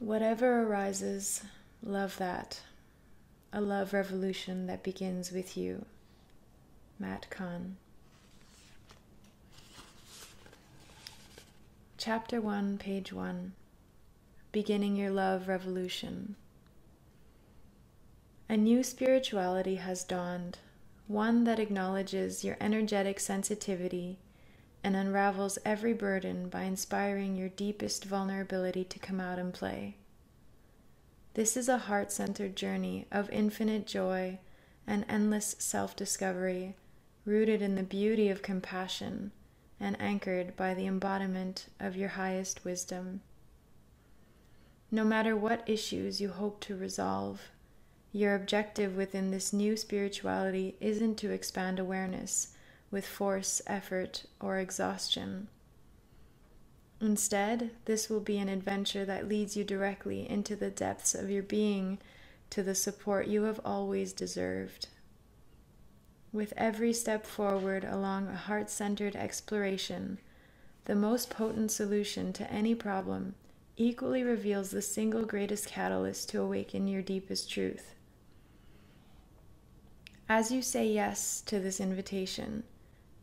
Whatever arises, love that. A love revolution that begins with you. Matt Kahn. Chapter 1, page 1. Beginning your love revolution. A new spirituality has dawned, one that acknowledges your energetic sensitivity and unravels every burden by inspiring your deepest vulnerability to come out and play. This is a heart-centered journey of infinite joy and endless self-discovery, rooted in the beauty of compassion and anchored by the embodiment of your highest wisdom. No matter what issues you hope to resolve, your objective within this new spirituality isn't to expand awareness with force, effort, or exhaustion. Instead, this will be an adventure that leads you directly into the depths of your being, to the support you have always deserved. With every step forward along a heart-centered exploration, the most potent solution to any problem equally reveals the single greatest catalyst to awaken your deepest truth. As you say yes to this invitation,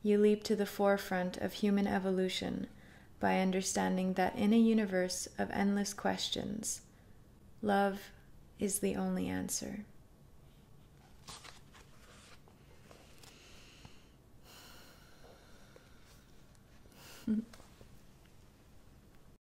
you leap to the forefront of human evolution by understanding that in a universe of endless questions, love is the only answer.